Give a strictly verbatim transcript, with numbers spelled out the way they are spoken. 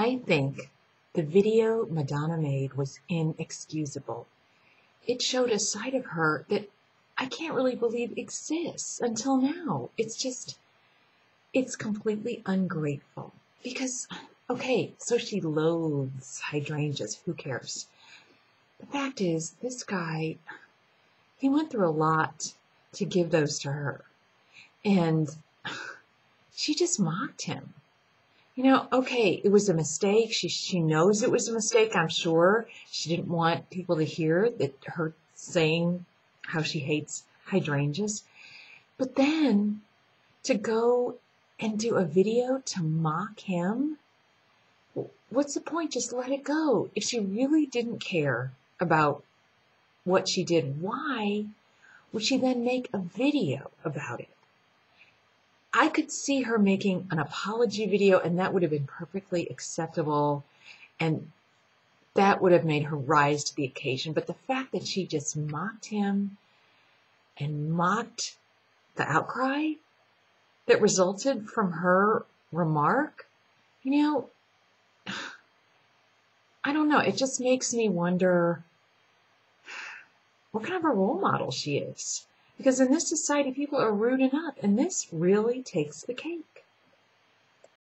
I think the video Madonna made was inexcusable. It showed a side of her that I can't really believe exists until now. It's just, it's completely ungrateful. Because, okay, so she loathes hydrangeas, who cares? The fact is, this guy, he went through a lot to give those to her. And she just mocked him. You know, okay, it was a mistake. She she knows it was a mistake, I'm sure. She didn't want people to hear that her saying how she hates hydrangeas. But then to go and do a video to mock him, what's the point? Just let it go. If she really didn't care about what she did, why would she then make a video about it? I could see her making an apology video, and that would have been perfectly acceptable, and that would have made her rise to the occasion. But the fact that she just mocked him and mocked the outcry that resulted from her remark, you know, I don't know. It just makes me wonder what kind of a role model she is. Because in this society, people are rude enough, and this really takes the cake.